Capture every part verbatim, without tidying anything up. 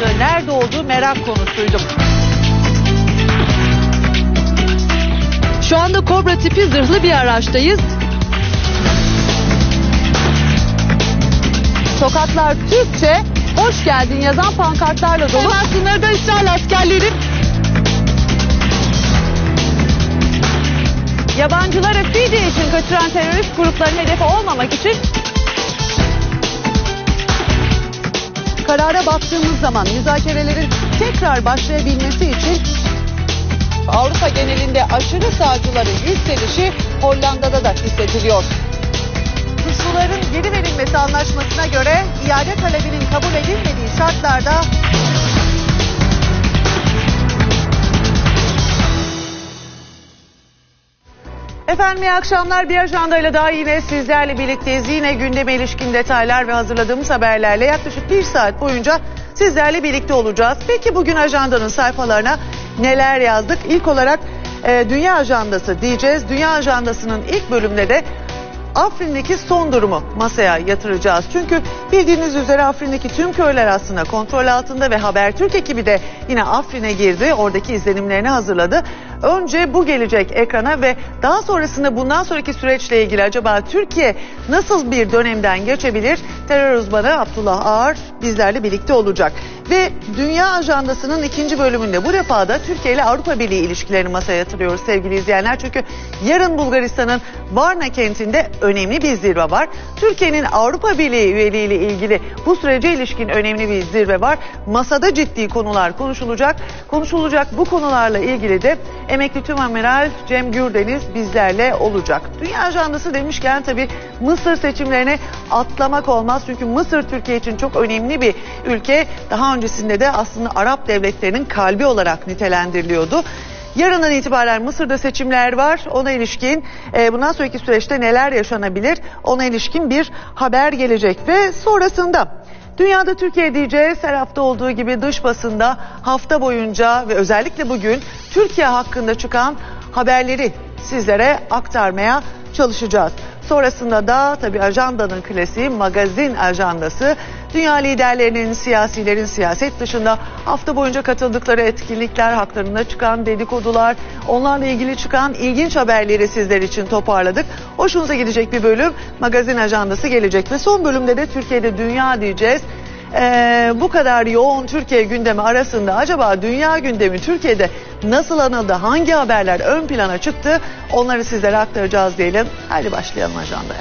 yaşadığı, nerede olduğu merak konusuydu. Şu anda Kobra tipi zırhlı bir araçtayız. Sokaklar Türkçe, hoş geldin yazan pankartlarla dolu. Hemen sınırda İsrail askerleri. Yabancılara Fidi için kaçıran terörist grupların hedefi olmamak için. Karara baktığımız zaman müzakerelerin tekrar başlayabilmesi için Avrupa genelinde aşırı sağcıların yükselişi Hollanda'da da hissediliyor. Suçluların geri verilmesi anlaşmasına göre iade talebinin kabul edilmediği şartlarda efendim iyi akşamlar, bir ajandayla daha yine sizlerle birlikteyiz. Yine gündeme ilişkin detaylar ve hazırladığımız haberlerle yaklaşık bir saat boyunca sizlerle birlikte olacağız. Peki bugün ajandanın sayfalarına neler yazdık? İlk olarak e, Dünya Ajandası diyeceğiz. Dünya Ajandası'nın ilk bölümünde de Afrin'deki son durumu masaya yatıracağız. Çünkü bildiğiniz üzere Afrin'deki tüm köyler aslında kontrol altında ve Habertürk ekibi de yine Afrin'e girdi. Oradaki izlenimlerini hazırladı. Önce bu gelecek ekrana ve daha sonrasında bundan sonraki süreçle ilgili acaba Türkiye nasıl bir dönemden geçebilir? Terör uzmanı Abdullah Ağar bizlerle birlikte olacak. Ve Dünya Ajandası'nın ikinci bölümünde bu defa da Türkiye ile Avrupa Birliği ilişkilerini masaya yatırıyoruz sevgili izleyenler. Çünkü yarın Bulgaristan'ın Varna kentinde önemli bir zirve var. Türkiye'nin Avrupa Birliği üyeliği ile ilgili bu sürece ilişkin önemli bir zirve var. Masada ciddi konular konuşulacak. Konuşulacak bu konularla ilgili de emekli tümamiral Cem Gürdeniz bizlerle olacak. Dünya Ajandası demişken tabii Mısır seçimlerine atlamak olmaz. Çünkü Mısır Türkiye için çok önemli bir ülke. Daha öncesinde de aslında Arap devletlerinin kalbi olarak nitelendiriliyordu. Yarından itibaren Mısır'da seçimler var. Ona ilişkin e, bundan sonraki süreçte neler yaşanabilir? Ona ilişkin bir haber gelecek ve sonrasında dünyada Türkiye diyeceğiz. Her hafta olduğu gibi dış basında hafta boyunca ve özellikle bugün Türkiye hakkında çıkan haberleri sizlere aktarmaya çalışacağız. Sonrasında da tabii ajandanın klasiği magazin ajandası. Dünya liderlerinin, siyasilerin siyaset dışında hafta boyunca katıldıkları etkinlikler, haklarında çıkan dedikodular, onlarla ilgili çıkan ilginç haberleri sizler için toparladık. Hoşunuza gidecek bir bölüm magazin ajandası gelecek ve son bölümde de Türkiye'de dünya diyeceğiz. Ee, bu kadar yoğun Türkiye gündemi arasında acaba dünya gündemi Türkiye'de nasıl anıldı, hangi haberler ön plana çıktı, onları sizlere aktaracağız diyelim. Hadi başlayalım ajandaya.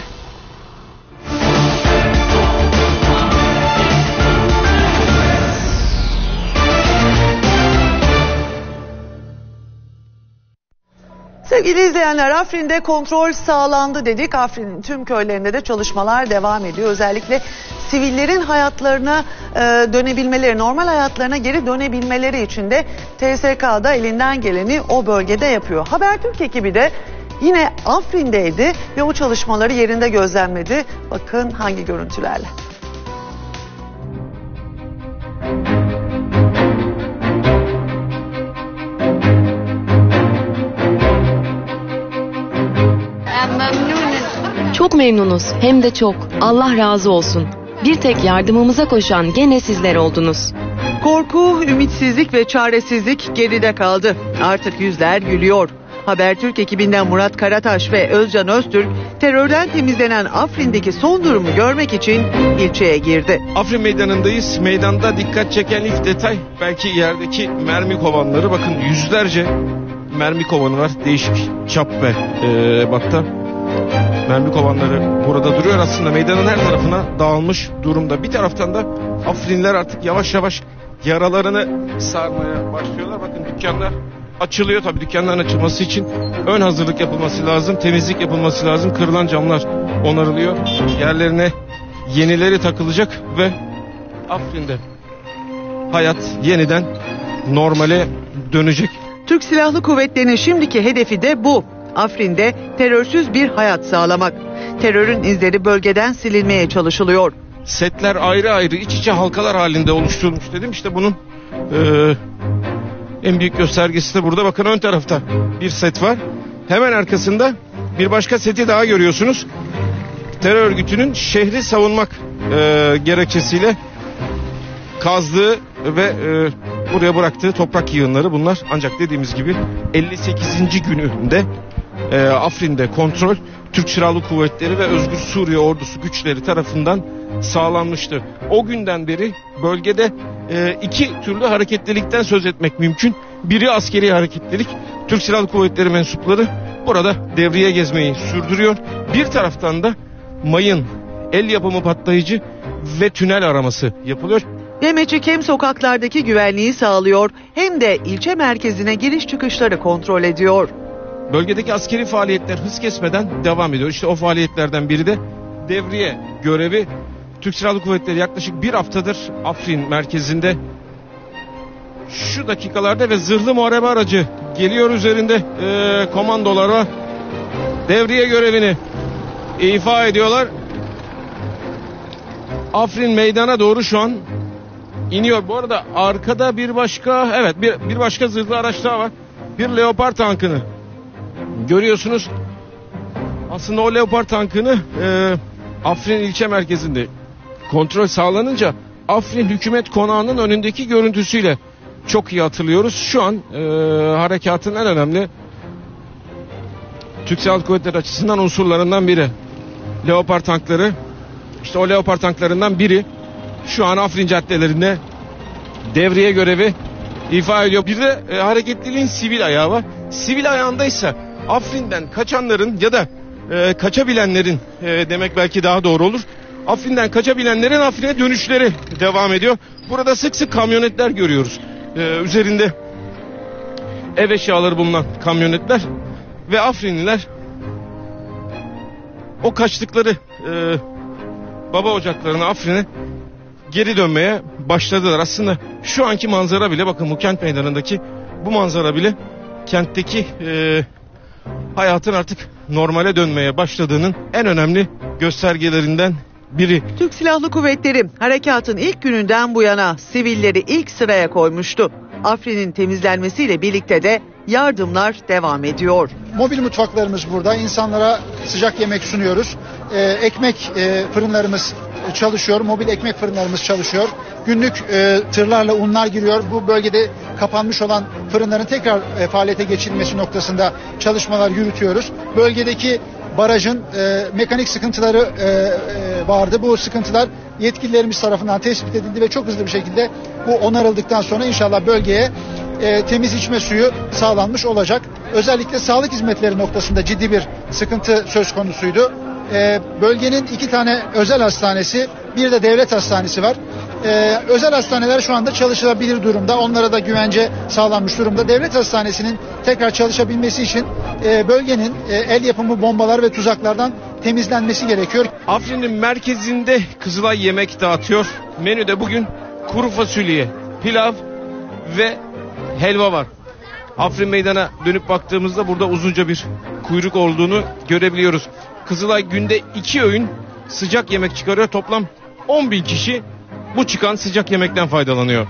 Sevgili izleyenler, Afrin'de kontrol sağlandı dedik. Afrin'in tüm köylerinde de çalışmalar devam ediyor. Özellikle sivillerin hayatlarına e, dönebilmeleri, normal hayatlarına geri dönebilmeleri için de T S K'da elinden geleni o bölgede yapıyor. Habertürk ekibi de yine Afrin'deydi ve o çalışmaları yerinde gözlemledi. Bakın hangi görüntülerle. Çok memnunuz, hem de çok. Allah razı olsun. Bir tek yardımımıza koşan gene sizler oldunuz. Korku, ümitsizlik ve çaresizlik geride kaldı. Artık yüzler gülüyor. Habertürk ekibinden Murat Karataş ve Özcan Öztürk terörden temizlenen Afrin'deki son durumu görmek için ilçeye girdi. Afrin meydanındayız. Meydanda dikkat çeken ilk detay belki yerdeki mermi kovanları. Bakın yüzlerce mermi kovanı var. Değişik çap ve ee, bakta. Mermi kovanları burada duruyor, aslında meydanın her tarafına dağılmış durumda. Bir taraftan da Afrinler artık yavaş yavaş yaralarını sarmaya başlıyorlar. Bakın dükkanlar açılıyor, tabii dükkanların açılması için ön hazırlık yapılması lazım, temizlik yapılması lazım. Kırılan camlar onarılıyor, yerlerine yenileri takılacak ve Afrin'de hayat yeniden normale dönecek. Türk Silahlı Kuvvetleri'nin şimdiki hedefi de bu. Afrin'de terörsüz bir hayat sağlamak. Terörün izleri bölgeden silinmeye çalışılıyor. Setler ayrı ayrı iç içe halkalar halinde oluşturulmuş dedim. İşte bunun e, en büyük göstergesi de burada. Bakın ön tarafta bir set var. Hemen arkasında bir başka seti daha görüyorsunuz. Terör örgütünün şehri savunmak e, gerekçesiyle kazdığı ve e, buraya bıraktığı toprak yığınları bunlar. Ancak dediğimiz gibi elli sekizinci gününde e, Afrin'de kontrol Türk Silahlı Kuvvetleri ve Özgür Suriye Ordusu güçleri tarafından sağlanmıştı. O günden beri bölgede e, iki türlü hareketlilikten söz etmek mümkün. Biri askeri hareketlilik. Türk Silahlı Kuvvetleri mensupları burada devriye gezmeyi sürdürüyor. Bir taraftan da mayın, el yapımı patlayıcı ve tünel araması yapılıyor. Demeçik hem sokaklardaki güvenliği sağlıyor hem de ilçe merkezine giriş çıkışları kontrol ediyor. Bölgedeki askeri faaliyetler hız kesmeden devam ediyor. İşte o faaliyetlerden biri de devriye görevi. Türk Silahlı Kuvvetleri yaklaşık bir haftadır Afrin merkezinde. Şu dakikalarda ve zırhlı muharebe aracı geliyor üzerinde e, komandolara devriye görevini ifa ediyorlar. Afrin meydana doğru şu an iniyor. Bu arada arkada bir başka evet bir, bir başka zırhlı araç daha var. Bir Leopard tankını görüyorsunuz. Aslında o Leopard tankını e, Afrin ilçe merkezinde kontrol sağlanınca Afrin hükümet konağının önündeki görüntüsüyle çok iyi hatırlıyoruz. Şu an e, harekatın en önemli Türk Silahlı Kuvvetleri açısından unsurlarından biri. Leopard tankları, işte o Leopard tanklarından biri şu an Afrin caddelerinde devriye görevi ifa ediyor. Bir de e, hareketliliğin sivil ayağı var. Sivil ayağındaysa Afrin'den kaçanların ya da e, kaçabilenlerin e, demek belki daha doğru olur. Afrin'den kaçabilenlerin Afrin'e dönüşleri devam ediyor. Burada sık sık kamyonetler görüyoruz. Ee, üzerinde ev eşyaları bulunan kamyonetler ve Afrinliler o kaçtıkları e, baba ocaklarına, Afrin'e geri dönmeye başladılar. Aslında şu anki manzara bile, bakın bu kent meydanındaki bu manzara bile kentteki e, hayatın artık normale dönmeye başladığının en önemli göstergelerinden biri. Türk Silahlı Kuvvetleri harekatın ilk gününden bu yana sivilleri ilk sıraya koymuştu. Afrin'in temizlenmesiyle birlikte de yardımlar devam ediyor. Mobil mutfaklarımız burada. İnsanlara sıcak yemek sunuyoruz. Ee, ekmek e, fırınlarımız çalışıyor. Mobil ekmek fırınlarımız çalışıyor. Günlük e, tırlarla unlar giriyor. Bu bölgede kapanmış olan fırınların tekrar e, faaliyete geçirilmesi noktasında çalışmalar yürütüyoruz. Bölgedeki barajın e, mekanik sıkıntıları e, e, vardı. Bu sıkıntılar yetkililerimiz tarafından tespit edildi ve çok hızlı bir şekilde bu onarıldıktan sonra inşallah bölgeye e, temiz içme suyu sağlanmış olacak. Özellikle sağlık hizmetleri noktasında ciddi bir sıkıntı söz konusuydu. E, bölgenin iki tane özel hastanesi, bir de devlet hastanesi var. Ee, özel hastaneler şu anda çalışılabilir durumda. Onlara da güvence sağlanmış durumda. Devlet hastanesinin tekrar çalışabilmesi için e, bölgenin e, el yapımı bombalar ve tuzaklardan temizlenmesi gerekiyor. Afrin'in merkezinde Kızılay yemek dağıtıyor. Menüde bugün kuru fasulye, pilav ve helva var. Afrin meydana dönüp baktığımızda burada uzunca bir kuyruk olduğunu görebiliyoruz. Kızılay günde iki öğün sıcak yemek çıkarıyor. Toplam on bin kişi bu çıkan sıcak yemekten faydalanıyor.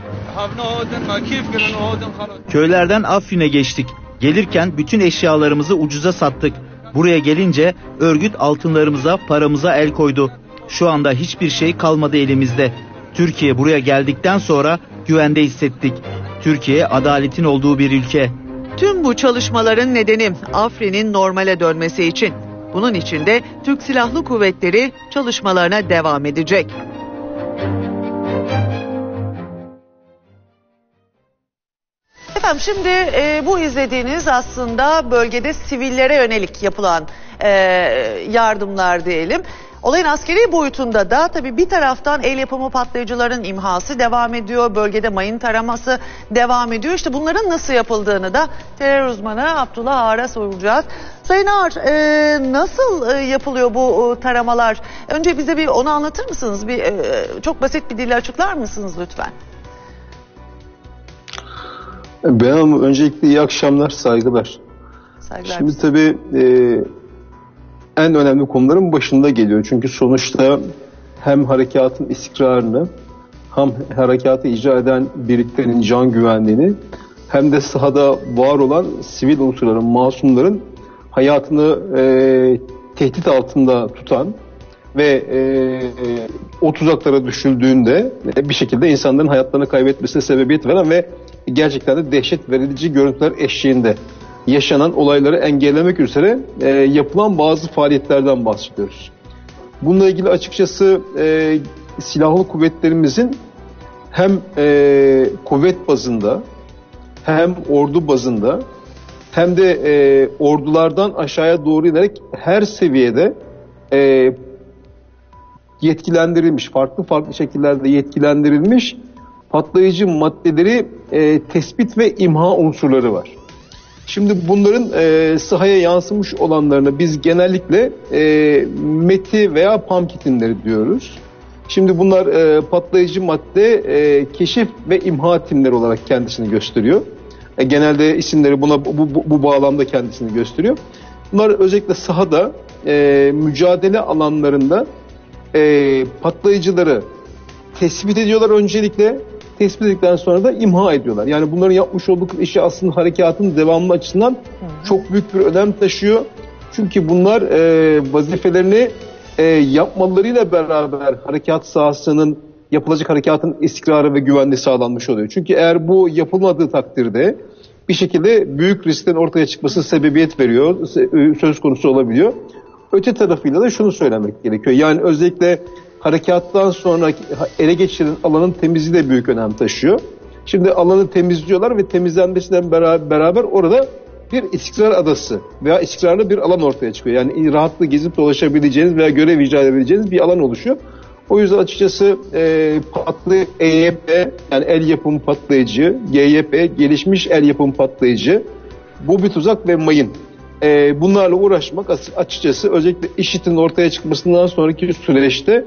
Köylerden Afrin'e geçtik. Gelirken bütün eşyalarımızı ucuza sattık. Buraya gelince örgüt altınlarımıza, paramıza el koydu. Şu anda hiçbir şey kalmadı elimizde. Türkiye buraya geldikten sonra güvende hissettik. Türkiye adaletin olduğu bir ülke. Tüm bu çalışmaların nedeni Afrin'in normale dönmesi için. Bunun için de Türk Silahlı Kuvvetleri çalışmalarına devam edecek. Efendim şimdi e, bu izlediğiniz aslında bölgede sivillere yönelik yapılan e, yardımlar diyelim. Olayın askeri boyutunda da tabii bir taraftan el yapımı patlayıcıların imhası devam ediyor. Bölgede mayın taraması devam ediyor. İşte bunların nasıl yapıldığını da terör uzmanı Abdullah Ağar'a soracağız. Sayın Ağar, e, nasıl e, yapılıyor bu e, taramalar? Önce bize bir onu anlatır mısınız? Bir, e, çok basit bir dille açıklar mısınız lütfen? Benim öncelikle iyi akşamlar, saygılar. saygılar. Şimdi tabii e, en önemli konuların başında geliyor. Çünkü sonuçta hem harekatın istikrarını, hem harekatı icra eden birliklerin can güvenliğini, hem de sahada var olan sivil unsurların, masumların hayatını e, tehdit altında tutan ve e, e, o tuzaklara düşüldüğünde e, bir şekilde insanların hayatlarını kaybetmesine sebebiyet veren ve gerçekten de dehşet verici görüntüler eşliğinde yaşanan olayları engellemek üzere e, yapılan bazı faaliyetlerden bahsediyoruz. Bununla ilgili açıkçası e, silahlı kuvvetlerimizin hem e, kuvvet bazında hem ordu bazında hem de e, ordulardan aşağıya doğru inerek her seviyede e, yetkilendirilmiş, farklı farklı şekillerde yetkilendirilmiş patlayıcı maddeleri e, tespit ve imha unsurları var. Şimdi bunların e, sahaya yansımış olanlarını biz genellikle e, meti veya pamkitinleri diyoruz. Şimdi bunlar e, patlayıcı madde e, keşif ve imha timleri olarak kendisini gösteriyor. E, genelde isimleri buna bu, bu, bu bağlamda kendisini gösteriyor. Bunlar özellikle sahada e, mücadele alanlarında e, patlayıcıları tespit ediyorlar öncelikle. Tespit edildikten sonra da imha ediyorlar. Yani bunların yapmış oldukları işi aslında harekatın devamlı açısından Hı. çok büyük bir önem taşıyor. Çünkü bunlar e, vazifelerini e, yapmalarıyla beraber harekat sahasının, yapılacak harekatın istikrarı ve güvenliği sağlanmış oluyor. Çünkü eğer bu yapılmadığı takdirde bir şekilde büyük risklerin ortaya çıkmasına sebebiyet veriyor, söz konusu olabiliyor. Öte tarafıyla da şunu söylemek gerekiyor. Yani özellikle harekattan sonra ele geçirilen alanın temizliği de büyük önem taşıyor. Şimdi alanı temizliyorlar ve temizlenmesinden beraber orada bir istikrar adası veya istikrarlı bir alan ortaya çıkıyor. Yani rahatlıkla gezip dolaşabileceğiniz veya görev icra edebileceğiniz bir alan oluşuyor. O yüzden açıkçası e, patlı E Y P, yani el yapımı patlayıcı, G Y P, gelişmiş el yapımı patlayıcı, bu bir tuzak ve mayın. E, bunlarla uğraşmak açıkçası özellikle IŞİD'in ortaya çıkmasından sonraki süreçte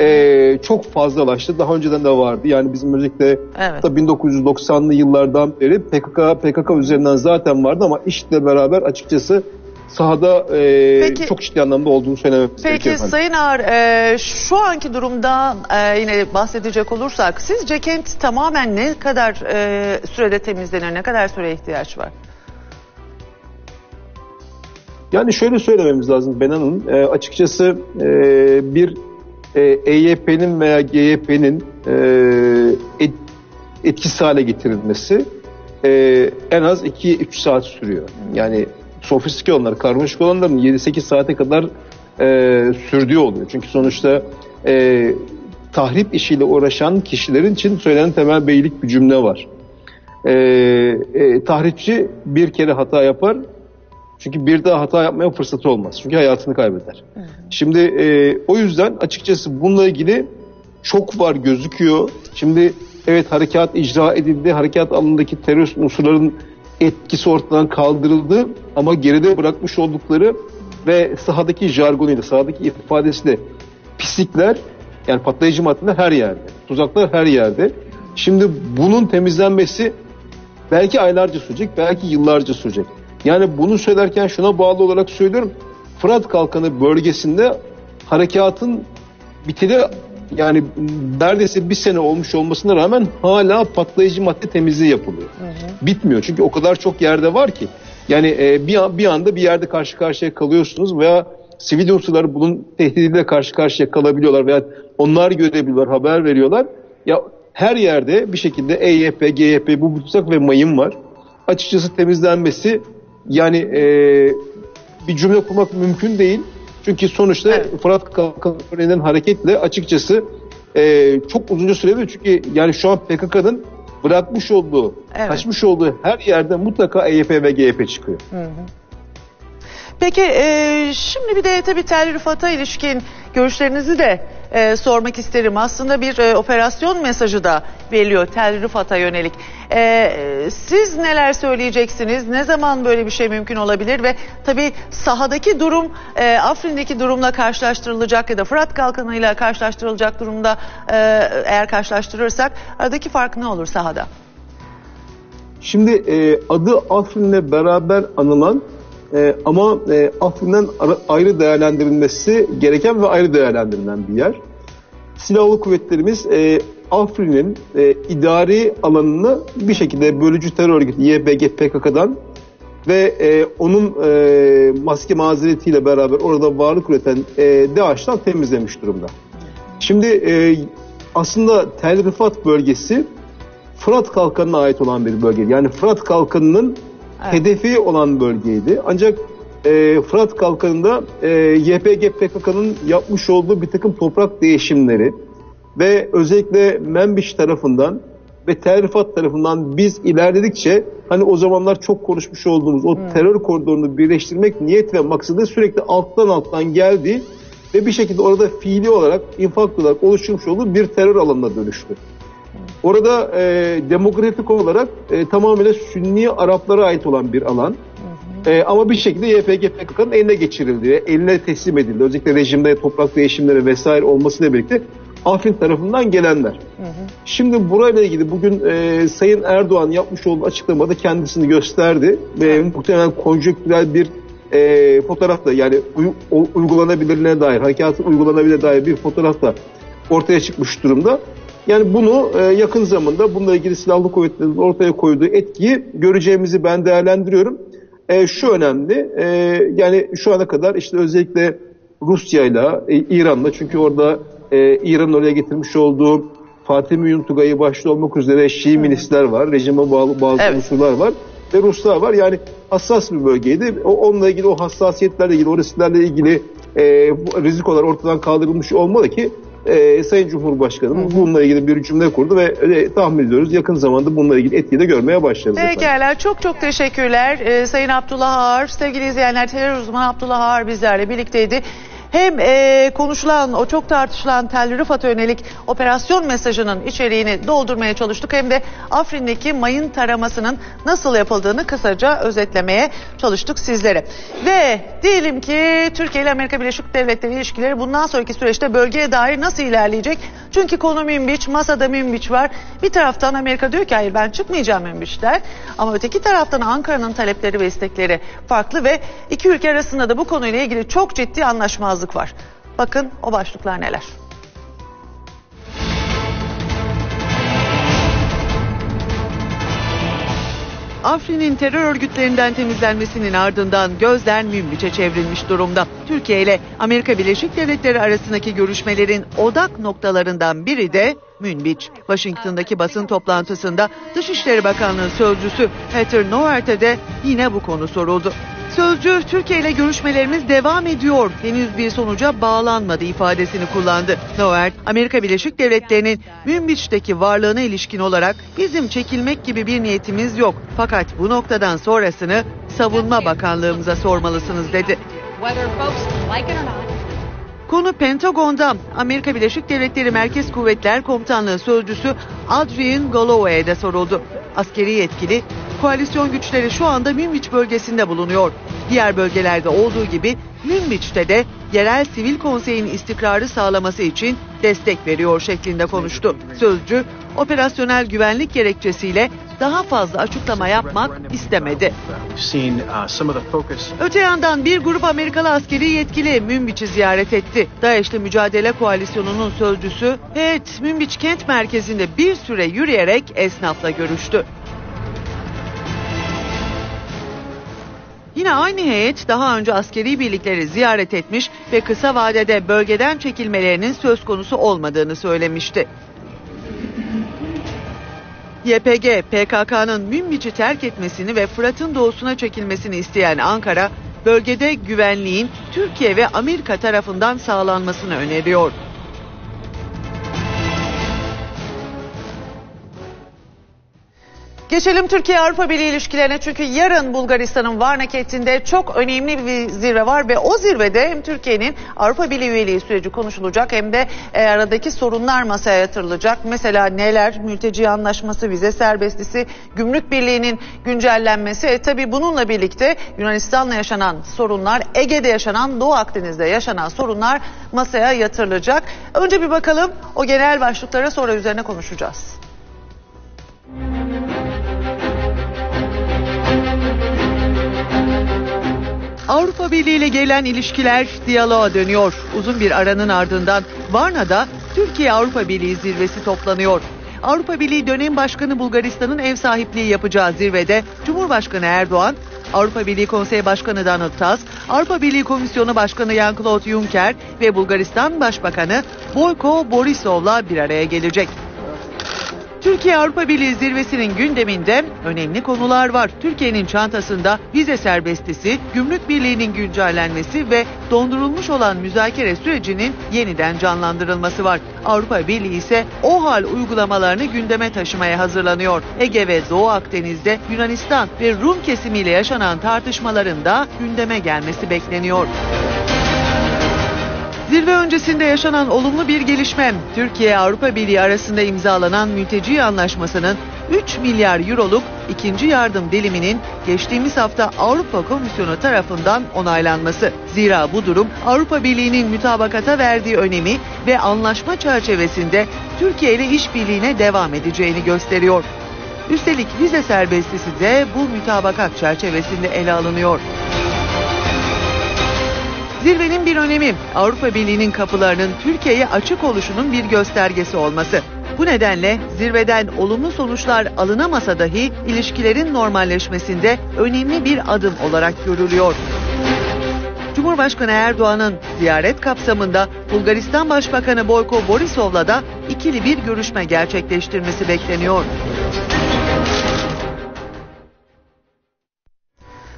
Ee, çok fazlalaştı. Daha önceden de vardı. Yani bizim özellikle evet. bin dokuz yüz doksanlı yıllardan beri P K K P K K üzerinden zaten vardı ama işle beraber açıkçası sahada e, peki, çok ciddi anlamda olduğunu söylememiz gerekiyor. Peki Sayın Ağar, e, şu anki durumdan e, yine bahsedecek olursak sizce kent tamamen ne kadar e, sürede temizlenir? Ne kadar süreye ihtiyaç var? Yani şöyle söylememiz lazım Benan Hanım. E, açıkçası e, bir E Y P'nin veya G Y P'nin etkisiz hale getirilmesi en az iki üç saat sürüyor. Yani sofistike olanlar, karmaşık olanların yedi sekiz saate kadar sürdüğü oluyor. Çünkü sonuçta tahrip işiyle uğraşan kişilerin için söylenen temel beylik bir cümle var. Tahripçi bir kere hata yapar. Çünkü bir daha hata yapmaya fırsatı olmaz. Çünkü hayatını kaybeder. Hı hı. Şimdi e, o yüzden açıkçası bununla ilgili çok var gözüküyor. Şimdi evet harekat icra edildi. Harekat alanındaki terörist unsurların etkisi ortadan kaldırıldı. Ama geride bırakmış oldukları ve sahadaki jargonuyla, sahadaki ifadesiyle pislikler, yani patlayıcı maddeler her yerde. Tuzaklar her yerde. Şimdi bunun temizlenmesi belki aylarca sürecek, belki yıllarca sürecek. Yani bunu söylerken şuna bağlı olarak söylüyorum. Fırat Kalkanı bölgesinde harekatın biteli yani neredeyse bir sene olmuş olmasına rağmen hala patlayıcı madde temizliği yapılıyor. Hı hı. Bitmiyor çünkü o kadar çok yerde var ki. Yani e, bir, bir anda bir yerde karşı karşıya kalıyorsunuz veya sivil unsurlar bunun tehdidiyle karşı karşıya kalabiliyorlar veya onlar görebiliyorlar, haber veriyorlar. Ya her yerde bir şekilde E Y P, G Y P, bu tuzak ve mayın var. Açıkçası temizlenmesi yani e, bir cümle kurmak mümkün değil. Çünkü sonuçta evet. Fırat Kalkanı'nın hareketle açıkçası e, çok uzunca süreli. Çünkü yani şu an P K K'nın bırakmış olduğu, evet. kaçmış olduğu her yerde mutlaka E Y P ve G Y P çıkıyor. Hı hı. Peki e, şimdi bir de tabii Tel Rifat'a ilişkin görüşlerinizi de e, sormak isterim. Aslında bir e, operasyon mesajı da veriliyor Tel Rifat'a yönelik. E, siz neler söyleyeceksiniz? Ne zaman böyle bir şey mümkün olabilir? Ve tabii sahadaki durum e, Afrin'deki durumla karşılaştırılacak ya da Fırat Kalkanı ile karşılaştırılacak durumda e, eğer karşılaştırırsak aradaki fark ne olur sahada? Şimdi e, adı Afrin'le beraber anılan Ee, ama e, Afrin'den ayrı değerlendirilmesi gereken ve ayrı değerlendirilen bir yer. Silahlı kuvvetlerimiz e, Afrin'in e, idari alanını bir şekilde bölücü terör örgütü Y P G P K K'dan ve e, onun e, maske mazeretiyle beraber orada varlık üreten e, DAEŞ'ten temizlemiş durumda. Şimdi e, aslında Tel Rifat bölgesi Fırat Kalkanı'na ait olan bir bölgeydi. Yani Fırat Kalkanı'nın evet. hedefi olan bölgeydi. Ancak e, Fırat Kalkanı'nda e, Y P G P K K'nın yapmış olduğu bir takım toprak değişimleri ve özellikle Membiş tarafından ve Tel Rifat tarafından biz ilerledikçe, hani o zamanlar çok konuşmuş olduğumuz o hmm. terör koridorunu birleştirmek niyet ve maksadı sürekli alttan alttan geldi ve bir şekilde orada fiili olarak, infak olarak oluşturmuş olduğu bir terör alanına dönüştü. Orada e, demografik olarak e, tamamıyla Sünni Araplara ait olan bir alan. Hı hı. E, ama bir şekilde Y P G P K K'nın eline geçirildi, eline teslim edildi. Özellikle rejimde toprak değişimleri vesaire olmasıyla birlikte Afrin tarafından gelenler. Hı hı. Şimdi burayla ilgili bugün e, Sayın Erdoğan yapmış olduğu açıklamada kendisini gösterdi. Ve muhtemelen konjonktürel bir e, fotoğrafla, yani u, uygulanabilirliğine dair, harekatın uygulanabilirliğine dair bir fotoğrafla ortaya çıkmış durumda. Yani bunu yakın zamanda bununla ilgili silahlı kuvvetlerin ortaya koyduğu etkiyi göreceğimizi ben değerlendiriyorum. E, şu önemli, e, yani şu ana kadar işte özellikle Rusya'yla, e, İran'la, çünkü orada e, İran'ın oraya getirmiş olduğu Fatih Müyün Tugay'ı başta olmak üzere Şii milisler var, rejime bağlı bazı evet. unsurlar var ve Ruslar var. Yani hassas bir bölgeydi. O, onunla ilgili o hassasiyetlerle ilgili, o risklerle ilgili e, rizikolar ortadan kaldırılmış olmalı ki Ee, Sayın Cumhurbaşkanım bununla ilgili bir cümle kurdu ve e, tahmin ediyoruz yakın zamanda bununla ilgili etkiyi de görmeye başlarız. Pekala, çok çok teşekkürler ee, Sayın Abdullah Ağar. Sevgili izleyenler, terör uzmanı Abdullah Ağar bizlerle birlikteydi. Hem e, konuşulan, o çok tartışılan Tel Rifat'a yönelik operasyon mesajının içeriğini doldurmaya çalıştık. Hem de Afrin'deki mayın taramasının nasıl yapıldığını kısaca özetlemeye çalıştık sizlere. Ve diyelim ki Türkiye ile Amerika Birleşik Devletleri ilişkileri bundan sonraki süreçte bölgeye dair nasıl ilerleyecek? Çünkü konu Münbiç, masada Münbiç var. Bir taraftan Amerika diyor ki hayır ben çıkmayacağım Münbiç'ten. Ama öteki taraftan Ankara'nın talepleri ve istekleri farklı ve iki ülke arasında da bu konuyla ilgili çok ciddi anlaşmazlık var. Bakın o başlıklar neler? Afrin'in terör örgütlerinden temizlenmesinin ardından gözler Münbiç'e çevrilmiş durumda. Türkiye ile Amerika Birleşik Devletleri arasındaki görüşmelerin odak noktalarından biri de Münbiç. Washington'daki basın toplantısında Dışişleri Bakanlığı Sözcüsü Peter Nauert'e de yine bu konu soruldu. Sözcü, Türkiye ile görüşmelerimiz devam ediyor, henüz bir sonuca bağlanmadı ifadesini kullandı. Nauert, Amerika Birleşik Devletleri'nin Münbiç'teki varlığına ilişkin olarak bizim çekilmek gibi bir niyetimiz yok. Fakat bu noktadan sonrasını Savunma Bakanlığımıza sormalısınız dedi. Konu Pentagon'da Amerika Birleşik Devletleri Merkez Kuvvetler Komutanlığı Sözcüsü Adrian Galloway'e de soruldu. Askeri yetkili, koalisyon güçleri şu anda Münbiç bölgesinde bulunuyor. Diğer bölgelerde olduğu gibi Münbiç'te de yerel sivil konseyin istikrarı sağlaması için destek veriyor şeklinde konuştu. Sözcü, operasyonel güvenlik gerekçesiyle daha fazla açıklama yapmak istemedi. Öte yandan bir grup Amerikalı askeri yetkili Münbiç'i ziyaret etti. DAEŞ'le mücadele koalisyonunun sözcüsü, evet Münbiç kent merkezinde bir süre yürüyerek esnafla görüştü. Yine aynı heyet daha önce askeri birlikleri ziyaret etmiş ve kısa vadede bölgeden çekilmelerinin söz konusu olmadığını söylemişti. Y P G, P K K'nın Münbiç'i terk etmesini ve Fırat'ın doğusuna çekilmesini isteyen Ankara, bölgede güvenliğin Türkiye ve Amerika tarafından sağlanmasını öneriyor. Geçelim Türkiye-Avrupa Birliği ilişkilerine, çünkü yarın Bulgaristan'ın Varna kentinde çok önemli bir zirve var ve o zirvede hem Türkiye'nin Avrupa Birliği üyeliği süreci konuşulacak hem de aradaki sorunlar masaya yatırılacak. Mesela neler? Mülteci anlaşması, vize serbestlisi, gümrük birliğinin güncellenmesi. E tabii bununla birlikte Yunanistan'la yaşanan sorunlar, Ege'de yaşanan, Doğu Akdeniz'de yaşanan sorunlar masaya yatırılacak. Önce bir bakalım o genel başlıklara, sonra üzerine konuşacağız. Avrupa Birliği ile gelen ilişkiler diyaloğa dönüyor. Uzun bir aranın ardından Varna'da Türkiye-Avrupa Birliği zirvesi toplanıyor. Avrupa Birliği dönem başkanı Bulgaristan'ın ev sahipliği yapacağı zirvede Cumhurbaşkanı Erdoğan, Avrupa Birliği Konseyi Başkanı Donald Tusk, Avrupa Birliği Komisyonu Başkanı Jean-Claude Juncker ve Bulgaristan Başbakanı Boyko Borisov'la bir araya gelecek. Türkiye Avrupa Birliği zirvesinin gündeminde önemli konular var. Türkiye'nin çantasında vize serbestisi, gümrük birliğinin güncellenmesi ve dondurulmuş olan müzakere sürecinin yeniden canlandırılması var. Avrupa Birliği ise OHAL uygulamalarını gündeme taşımaya hazırlanıyor. Ege ve Doğu Akdeniz'de Yunanistan ve Rum kesimiyle yaşanan tartışmaların da gündeme gelmesi bekleniyor. Zirve öncesinde yaşanan olumlu bir gelişme, Türkiye-Avrupa Birliği arasında imzalanan mülteci anlaşmasının üç milyar euroluk ikinci yardım diliminin geçtiğimiz hafta Avrupa Komisyonu tarafından onaylanması. Zira bu durum Avrupa Birliği'nin mütabakata verdiği önemi ve anlaşma çerçevesinde Türkiye ile işbirliğine devam edeceğini gösteriyor. Üstelik vize serbestisi de bu mütabakat çerçevesinde ele alınıyor. Zirvenin bir önemi, Avrupa Birliği'nin kapılarının Türkiye'ye açık oluşunun bir göstergesi olması. Bu nedenle zirveden olumlu sonuçlar alınamasa dahi ilişkilerin normalleşmesinde önemli bir adım olarak görülüyor. Cumhurbaşkanı Erdoğan'ın ziyaret kapsamında Bulgaristan Başbakanı Boyko Borisov'la da ikili bir görüşme gerçekleştirmesi bekleniyor.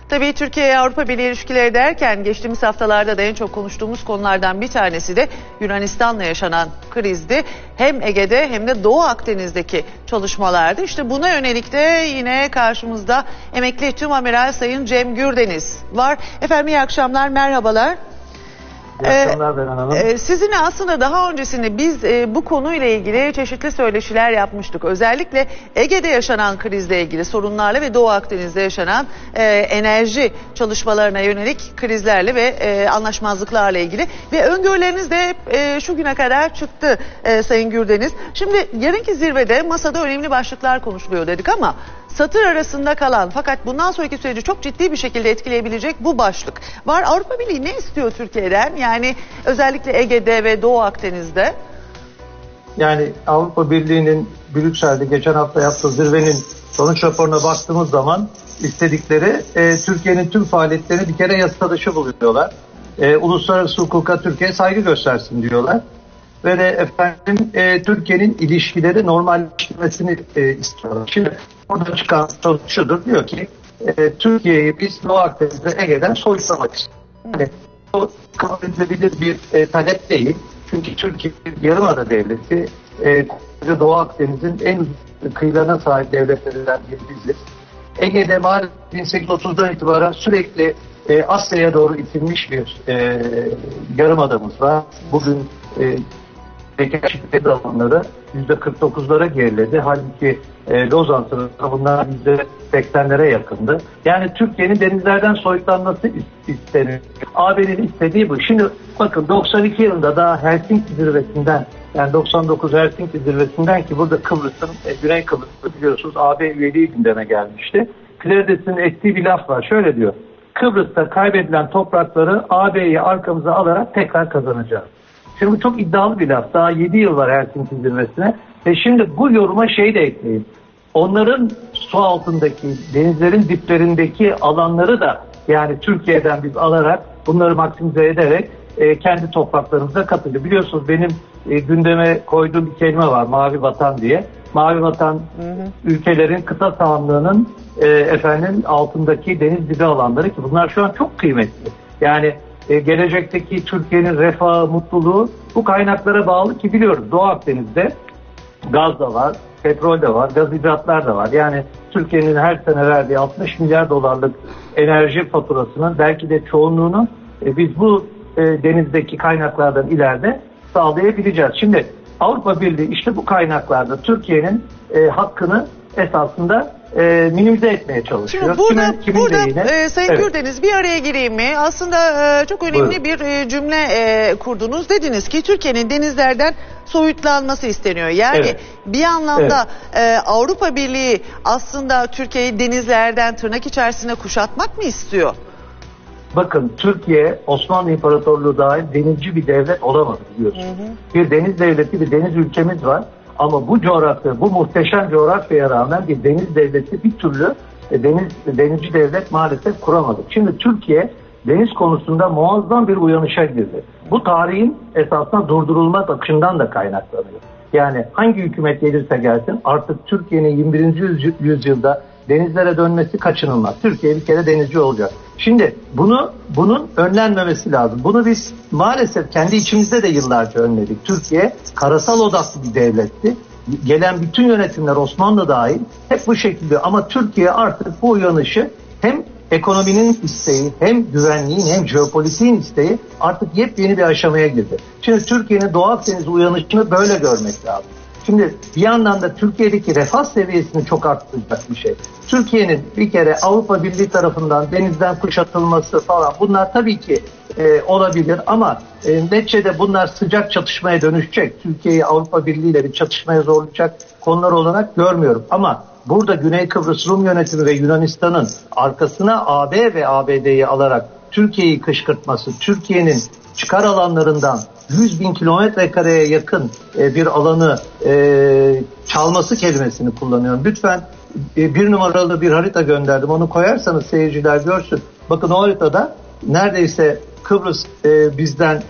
Tabii Türkiye Avrupa Birliği ilişkileri derken geçtiğimiz haftalarda da en çok konuştuğumuz konulardan bir tanesi de Yunanistan'la yaşanan krizdi. Hem Ege'de hem de Doğu Akdeniz'deki çalışmalardı. İşte buna yönelik de yine karşımızda emekli tümamiral Sayın Cem Gürdeniz var. Efendim iyi akşamlar, merhabalar. İyi akşamlar Beren Hanım. Ee, sizinle aslında daha öncesinde biz e, bu konuyla ilgili çeşitli söyleşiler yapmıştık. Özellikle Ege'de yaşanan krizle ilgili sorunlarla ve Doğu Akdeniz'de yaşanan e, enerji çalışmalarına yönelik krizlerle ve e, anlaşmazlıklarla ilgili. Ve öngörüleriniz de e, şu güne kadar çıktı e, Sayın Gürdeniz. Şimdi yarınki zirvede masada önemli başlıklar konuşuluyor dedik ama satır arasında kalan fakat bundan sonraki süreci çok ciddi bir şekilde etkileyebilecek bu başlık var. Avrupa Birliği ne istiyor Türkiye'den? Yani özellikle Ege'de ve Doğu Akdeniz'de. Yani Avrupa Birliği'nin Brüksel'de geçen hafta yaptığı zirvenin sonuç raporuna baktığımız zaman istedikleri e, Türkiye'nin tüm faaliyetlerini bir kere yasa dışı buluyorlar. E, uluslararası hukuka Türkiye saygı göstersin diyorlar. Ve de efendim e, Türkiye'nin ilişkileri normalleşmesini e, istiyorlar. Şimdi burada çıkan sonuç şudur, diyor ki e, Türkiye'yi biz Doğu Akdeniz'de Ege'den soyutlamak istiyoruz. Yani bu kabul edilebilir bir e, talep değil. Çünkü Türkiye yarımada devleti, e, Doğu Akdeniz'in en uzun kıyılarına sahip devletlerinden biri biziz. Ege'de maalesef bin sekiz yüz otuzdan itibaren sürekli e, Asya'ya doğru itilmiş bir e, yarımadamız var. Bugün e, Peki şiddet alanları yüzde kırk dokuzlara geriledi. Halbuki e, Lozan Sözleşmesi bunlar yüzde seksenlere yakındı. Yani Türkiye'nin denizlerden soyutlanması isteniyor. A B'nin istediği bu. Şimdi bakın doksan iki yılında daha Helsinki zirvesinden, yani doksan dokuz Helsinki zirvesinden ki burada Kıbrıs'ın, e, Güney Kıbrıs'ı biliyorsunuz A B üyeliği gündeme gelmişti. Kledes'in ettiği bir laf var. Şöyle diyor. Kıbrıs'ta kaybedilen toprakları A B'yi arkamıza alarak tekrar kazanacağız. Şimdi çok iddialı bir laf. Daha yedi yıl var Helsinki zirvesine. Ve şimdi bu yoruma şey de ekleyin. Onların su altındaki, denizlerin diplerindeki alanları da yani Türkiye'den biz alarak, bunları maksimize ederek e, kendi topraklarımıza katılıyor. Biliyorsunuz benim e, gündeme koyduğum bir kelime var. Mavi Vatan diye. Mavi Vatan hı hı. ülkelerin kıta sahanlığının e, efendim altındaki deniz dibi alanları ki bunlar şu an çok kıymetli. Yani Ee, gelecekteki Türkiye'nin refahı, mutluluğu bu kaynaklara bağlı ki biliyoruz Doğu Akdeniz'de gaz da var, petrol de var, gaz hidratlar da var. Yani Türkiye'nin her sene verdiği altmış milyar dolarlık enerji faturasının belki de çoğunluğunu e, biz bu e, denizdeki kaynaklardan ileride sağlayabileceğiz. Şimdi Avrupa Birliği işte bu kaynaklarda Türkiye'nin e, hakkını esasında E, minimize etmeye çalışıyor. Şimdi burada, kimin, burada e, Sayın evet. Gürdeniz bir araya gireyim mi? Aslında e, çok önemli Buyurun. bir e, cümle e, kurdunuz. Dediniz ki Türkiye'nin denizlerden soyutlanması isteniyor. Yani evet. bir anlamda evet. e, Avrupa Birliği aslında Türkiye'yi denizlerden tırnak içerisinde kuşatmak mı istiyor? Bakın Türkiye Osmanlı İmparatorluğu dahil denizci bir devlet olamadı biliyorsunuz. Hı hı. Bir deniz devleti, bir deniz ülkemiz var. Ama bu coğrafya, bu muhteşem coğrafyaya rağmen bir deniz devleti bir türlü deniz, denizci devlet maalesef kuramadık. Şimdi Türkiye deniz konusunda muazzam bir uyanışa girdi. Bu tarihin esasında durdurulmaz akışından da kaynaklanıyor. Yani hangi hükümet gelirse gelsin artık Türkiye'nin yirmi birinci yüzyılda denizlere dönmesi kaçınılmaz. Türkiye bir kere denizci olacak. Şimdi bunu bunun önlenmemesi lazım. Bunu biz maalesef kendi içimizde de yıllarca önledik. Türkiye karasal odaklı bir devletti. Gelen bütün yönetimler Osmanlı dahil hep bu şekilde, ama Türkiye artık bu uyanışı hem ekonominin isteği, hem güvenliğin, hem jeopolitiğin isteği artık yepyeni bir aşamaya girdi. Şimdi Türkiye'nin Doğu Akdeniz uyanışını böyle görmek lazım. Şimdi bir yandan da Türkiye'deki refah seviyesini çok arttıracak bir şey. Türkiye'nin bir kere Avrupa Birliği tarafından denizden kuşatılması falan, bunlar tabii ki e, olabilir ama e, neticede bunlar sıcak çatışmaya dönüşecek. Türkiye'yi Avrupa Birliği ile bir çatışmaya zorlayacak konular olarak görmüyorum. Ama burada Güney Kıbrıs Rum yönetimi ve Yunanistan'ın arkasına A B ve A B D'yi alarak Türkiye'yi kışkırtması, Türkiye'nin çıkar alanlarından yüz bin kilometre kareye yakın bir alanı çalması kelimesini kullanıyorum. Lütfen bir numaralı bir harita gönderdim. Onu koyarsanız seyirciler görsün. Bakın o haritada neredeyse Kıbrıs bizden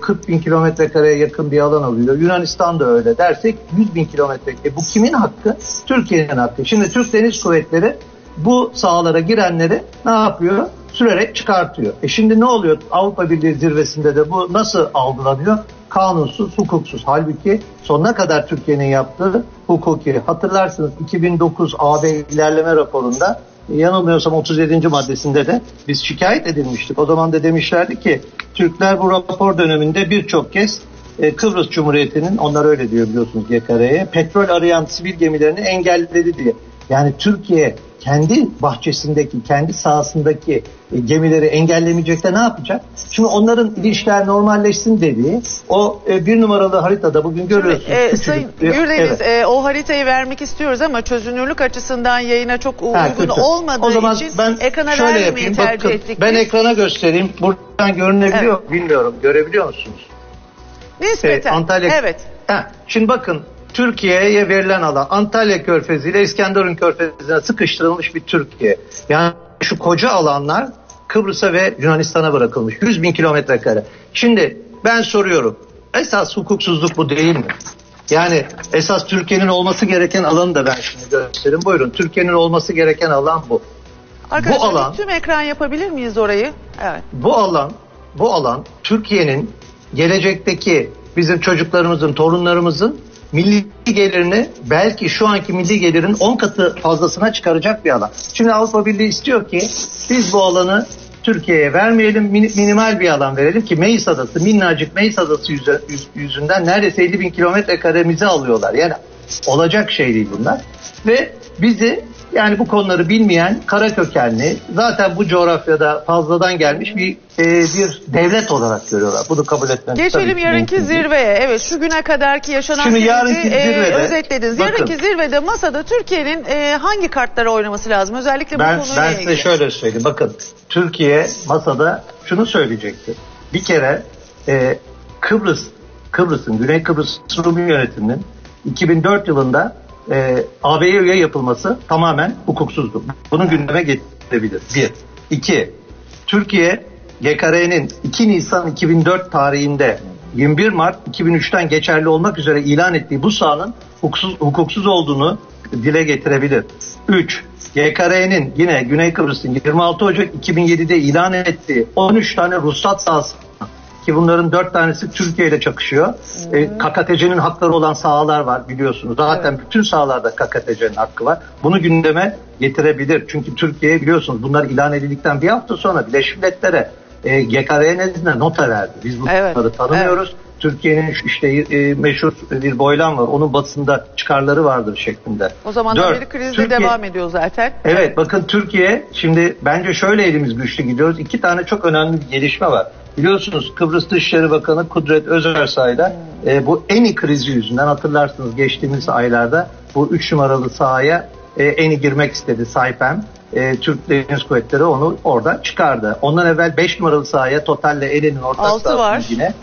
kırk bin kilometre kareye yakın bir alan alıyor. Yunanistan da öyle dersek yüz bin kilometre. E bu kimin hakkı? Türkiye'nin hakkı. Şimdi Türk Deniz Kuvvetleri bu sahalara girenleri ne yapıyor? Sürerek çıkartıyor. E şimdi ne oluyor? Avrupa Birliği zirvesinde de bu nasıl algılanıyor? Kanunsuz, hukuksuz. Halbuki sonuna kadar Türkiye'nin yaptığı hukuki. Hatırlarsınız iki bin dokuz A B ilerleme raporunda yanılmıyorsam otuz yedinci maddesinde de biz şikayet edilmiştik. O zaman da demişlerdi ki Türkler bu rapor döneminde birçok kez Kıbrıs Cumhuriyeti'nin, onlar öyle diyor biliyorsunuz Y K R'ye, petrol arayan sivil gemilerini engelledi diye. Yani Türkiye kendi bahçesindeki, kendi sahasındaki gemileri engellemeyecek de ne yapacak? Şimdi onların ilişkiler normalleşsin dediği o bir numaralı haritada bugün görüyorsunuz. E, Sayın Gürdeniz, evet. e, o haritayı vermek istiyoruz ama çözünürlük açısından yayına çok uygun ha, olmadığı o zaman için ben ekrana şöyle yapayım, tercih bakın, ettik. Ben biz. Ekrana göstereyim. Buradan görünebiliyor evet. Bilmiyorum. Görebiliyor musunuz? Nispeten. E, Antalya... Evet. Ha, şimdi bakın. Türkiye'ye verilen alan Antalya Körfezi ile İskenderun Körfezi'ne sıkıştırılmış bir Türkiye. Yani şu koca alanlar Kıbrıs'a ve Yunanistan'a bırakılmış. yüz bin kilometre kare. Şimdi ben soruyorum. Esas hukuksuzluk bu değil mi? Yani esas Türkiye'nin olması gereken alanı da ben şimdi göstereyim. Buyurun. Türkiye'nin olması gereken alan bu. Arkadaşlar bu alan, tüm ekran yapabilir miyiz orayı? Evet. Bu alan, bu alan Türkiye'nin gelecekteki bizim çocuklarımızın, torunlarımızın milli gelirini belki şu anki milli gelirin on katı fazlasına çıkaracak bir alan. Şimdi Avrupa Birliği istiyor ki biz bu alanı Türkiye'ye vermeyelim, minimal bir alan verelim ki Meis Adası, minnacık Meis Adası yüzünden neredeyse elli bin kilometre karemizi alıyorlar. Yani olacak şey değil bunlar. Ve bizi, yani bu konuları bilmeyen, kara kökenli, zaten bu coğrafyada fazladan gelmiş bir e, bir devlet olarak görüyorlar. Bunu kabul etmemiz. Geçelim yarınki zirveye. Evet, şu güne kadarki yaşanan yarınki e, özetlediniz. Bakın, yarınki zirvede masada Türkiye'nin e, hangi kartları oynaması lazım? Özellikle ben, bu konuyla ilgili. Ben size ilgili. Şöyle söyleyeyim. Bakın, Türkiye masada şunu söyleyecekti. Bir kere e, Kıbrıs, Kıbrıs'ın, Güney Kıbrıs Rum yönetiminin iki bin dört yılında E, A B'ye üye yapılması tamamen hukuksuzdu. Bunu gündeme getirebilir. Bir. İki. Türkiye Y K R'nin iki Nisan iki bin dört tarihinde yirmi bir Mart iki bin üç'ten geçerli olmak üzere ilan ettiği bu sahanın hukuksuz, hukuksuz olduğunu dile getirebilir. Üç. Y K R'nin yine Güney Kıbrıs'ın yirmi altı Ocak iki bin yedi'de ilan ettiği on üç tane ruhsat sahası, ki bunların dört tanesi Türkiye ile çakışıyor. Hmm. E, K K T C'nin hakları olan sahalar var biliyorsunuz. Zaten evet. Bütün sahalarda K K T C'nin hakkı var. Bunu gündeme getirebilir. Çünkü Türkiye biliyorsunuz bunlar ilan edildikten bir hafta sonra Birleşmiş Milletler'e e, G K R'ye nezdinde nota verdi. Biz bunları evet. tanımıyoruz. Evet. Türkiye'nin işte e, meşhur bir boylam var. Onun batısında çıkarları vardır şeklinde. O zaman da bir kriz de devam ediyor zaten. Evet, evet bakın Türkiye şimdi bence şöyle elimiz güçlü gidiyoruz. İki tane çok önemli bir gelişme var. Biliyorsunuz Kıbrıs Dışişleri Bakanı Kudret Özersay'da e, bu Eni krizi yüzünden hatırlarsınız geçtiğimiz aylarda bu üç numaralı sahaya e, Eni girmek istedi Saipem. E, Türk Deniz Kuvvetleri onu oradan çıkardı. Ondan evvel beş numaralı sahaya Total'le Eni'nin ortak sahası yine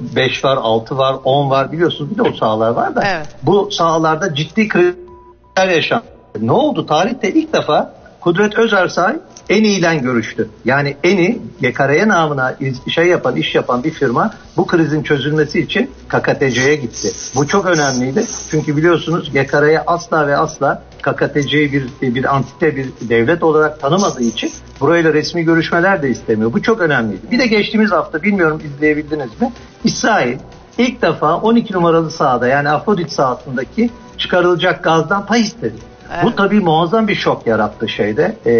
beş var, altı var, on var biliyorsunuz bir de o sahalar var da evet. Bu sahalarda ciddi krizler yaşandı. Ne oldu? Tarihte ilk defa Kudret Özersay Eni'yle görüştü. Yani Eni, Y K R namına şey yapan, iş yapan bir firma bu krizin çözülmesi için K K T C'ye gitti. Bu çok önemliydi. Çünkü biliyorsunuz Y K R'ye asla ve asla K K T C'yi bir, bir antite, bir devlet olarak tanımadığı için burayla resmi görüşmeler de istemiyor. Bu çok önemliydi. Bir de geçtiğimiz hafta, bilmiyorum izleyebildiniz mi? İsrail ilk defa on iki numaralı sahada, yani Afrodit sahasındaki çıkarılacak gazdan pay istedi. Evet. Bu tabii muazzam bir şok yarattı şeyde, e,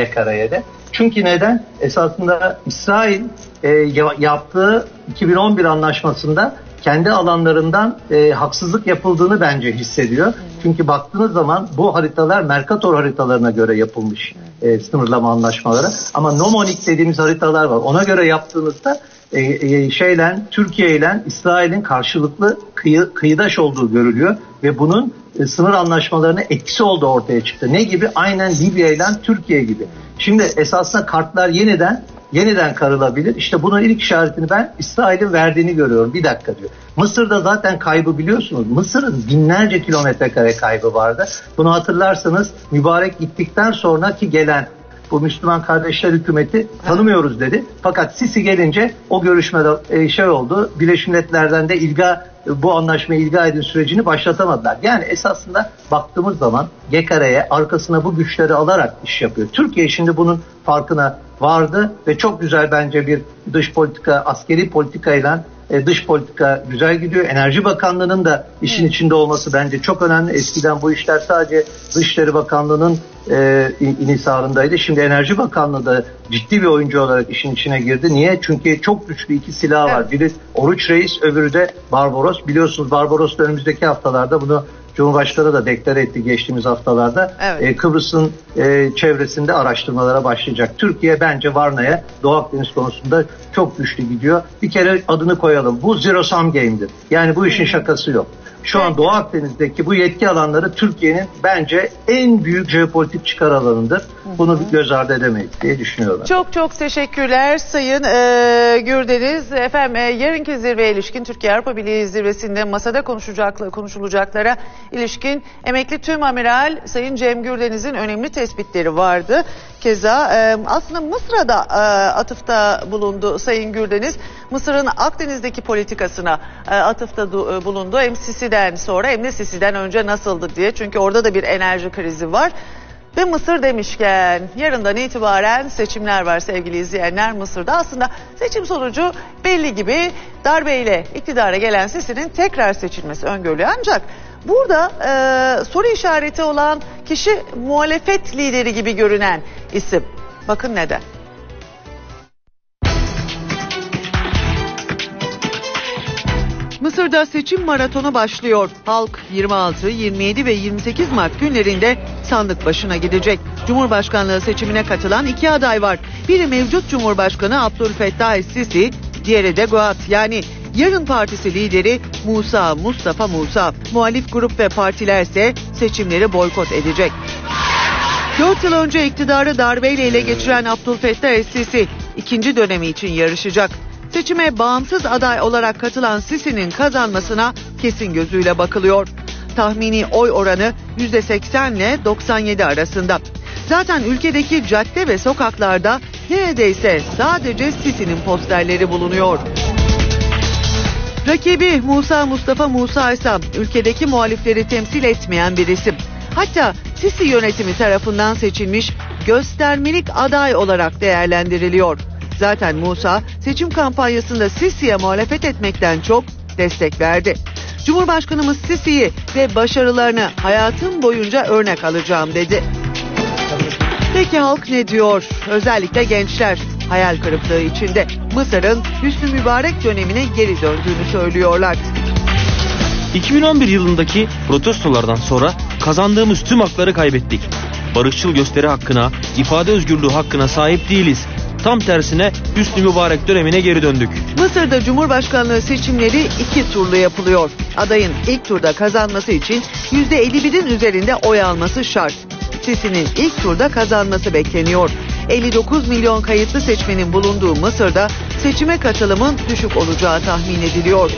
Y K R'de. Çünkü neden? Esasında İsrail e, yaptığı iki bin on bir anlaşmasında kendi alanlarından e, haksızlık yapıldığını bence hissediyor. Evet. Çünkü baktığınız zaman bu haritalar Mercator haritalarına göre yapılmış e, sınırlama anlaşmaları. Ama nomonik dediğimiz haritalar var. Ona göre yaptığınızda e, e, şeyle, Türkiye ile İsrail'in karşılıklı kıyı, kıyıdaş olduğu görülüyor ve bunun sınır anlaşmalarına etkisi oldu, ortaya çıktı. Ne gibi? Aynen Libya ile Türkiye gibi. Şimdi esasında kartlar yeniden yeniden karılabilir. İşte bunun ilk işaretini ben İsrail'in verdiğini görüyorum. Bir dakika diyor. Mısır'da zaten kaybı biliyorsunuz. Mısır'ın binlerce kilometre kare kaybı vardı. Bunu hatırlarsanız Mübarek gittikten sonraki gelen bu Müslüman Kardeşler hükümeti tanımıyoruz dedi. Fakat Sisi gelince o görüşmede şey oldu. Birleşmiş Milletler'den de ilga, bu anlaşmayı ilga edin sürecini başlatamadılar. Yani esasında baktığımız zaman Y K R'ye arkasına bu güçleri alarak iş yapıyor. Türkiye şimdi bunun farkına vardı ve çok güzel bence bir dış politika, askeri politikayla e, dış politika güzel gidiyor. Enerji Bakanlığı'nın da işin evet. içinde olması bence çok önemli. Eskiden bu işler sadece Dışişleri Bakanlığı'nın e, inhisarındaydı. Şimdi Enerji Bakanlığı da ciddi bir oyuncu olarak işin içine girdi. Niye? Çünkü çok güçlü iki silah evet. var. Biri Oruç Reis, öbürü de Barbaros. Biliyorsunuz Barbaros da önümüzdeki haftalarda bunu Cumhurbaşkanı da deklar etti geçtiğimiz haftalarda. Evet. E, Kıbrıs'ın e, çevresinde araştırmalara başlayacak. Türkiye bence Varna'ya, Doğu Akdeniz konusunda çok güçlü gidiyor. Bir kere adını koyalım. Bu zero sum game'dir. Yani bu işin şakası yok. Şu evet. an Doğu Akdeniz'deki bu yetki alanları Türkiye'nin bence en büyük jeopolitik çıkar alanıdır. Bunu göz ardı edemeyiz diye düşünüyorum. Çok çok teşekkürler Sayın e, Gürdeniz. Efendim e, yarınki zirveye ilişkin Türkiye Avrupa Birliği zirvesinde masada konuşacakla, konuşulacaklara ilişkin emekli tümamiral Sayın Cem Gürdeniz'in önemli tespitleri vardı. Keza e, aslında Mısır'a da e, atıfta bulundu Sayın Gürdeniz. Mısır'ın Akdeniz'deki politikasına e, atıfta du, e, bulundu. Hem Sisi'den sonra hem de Sisi'den önce nasıldı diye. Çünkü orada da bir enerji krizi var. Ve Mısır demişken yarından itibaren seçimler var sevgili izleyenler Mısır'da. Aslında seçim sonucu belli gibi, darbeyle iktidara gelen Sisi'nin tekrar seçilmesi öngörülüyor. Ancak burada e, soru işareti olan kişi muhalefet lideri gibi görünen isim. Bakın neden. Mısır'da seçim maratonu başlıyor. Halk yirmi altı, yirmi yedi ve yirmi sekiz Mart günlerinde sandık başına gidecek. Cumhurbaşkanlığı seçimine katılan iki aday var. Biri mevcut Cumhurbaşkanı Abdülfettah El-Sisi, diğeri de Guat, yani Yarın Partisi lideri Musa Mustafa Musa. Muhalif grup ve partilerse seçimleri boykot edecek. dört yıl önce iktidarı darbeyle ele geçiren Abdülfettah El-Sisi ikinci dönemi için yarışacak. Seçime bağımsız aday olarak katılan Sisi'nin kazanmasına kesin gözüyle bakılıyor. Tahmini oy oranı yüzde seksen ile doksan yedi arasında. Zaten ülkedeki cadde ve sokaklarda neredeyse sadece Sisi'nin posterleri bulunuyor. Rakibi Musa Mustafa Musa ise ülkedeki muhalifleri temsil etmeyen bir isim. Hatta Sisi yönetimi tarafından seçilmiş göstermelik aday olarak değerlendiriliyor. Zaten Musa seçim kampanyasında Sisi'ye muhalefet etmekten çok destek verdi. Cumhurbaşkanımız Sisi'yi ve başarılarını hayatım boyunca örnek alacağım dedi. Peki halk ne diyor? Özellikle gençler hayal kırıklığı içinde. Mısır'ın Hüsnü Mübarek dönemine geri döndüğünü söylüyorlar. iki bin on bir yılındaki protestolardan sonra kazandığımız tüm hakları kaybettik. Barışçıl gösteri hakkına, ifade özgürlüğü hakkına sahip değiliz. Tam tersine Hüsnü Mübarek dönemine geri döndük. Mısır'da Cumhurbaşkanlığı seçimleri iki turlu yapılıyor. Adayın ilk turda kazanması için yüzde elli birin üzerinde oy alması şart. Sisi'nin ilk turda kazanması bekleniyor. elli dokuz milyon kayıtlı seçmenin bulunduğu Mısır'da seçime katılımın düşük olacağı tahmin ediliyor.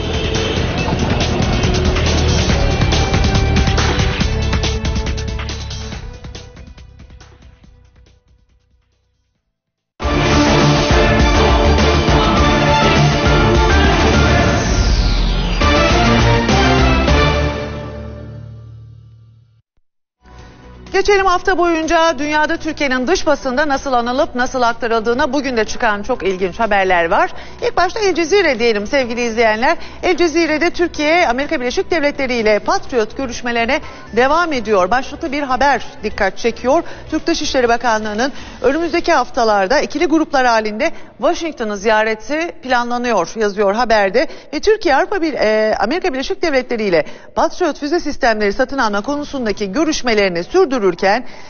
Geçelim hafta boyunca dünyada Türkiye'nin dış basında nasıl anılıp nasıl aktarıldığına bugün de çıkan çok ilginç haberler var. İlk başta El Cezire diyelim sevgili izleyenler. El Cezire'de Türkiye, Amerika Birleşik Devletleri ile Patriot görüşmelerine devam ediyor. Başlıklı bir haber dikkat çekiyor. Türk Dışişleri Bakanlığı'nın önümüzdeki haftalarda ikili gruplar halinde Washington'ı ziyareti planlanıyor yazıyor haberde. Ve Türkiye Avrupa bir e, Amerika Birleşik Devletleri ile Patriot füze sistemleri satın alma konusundaki görüşmelerini sürdürürken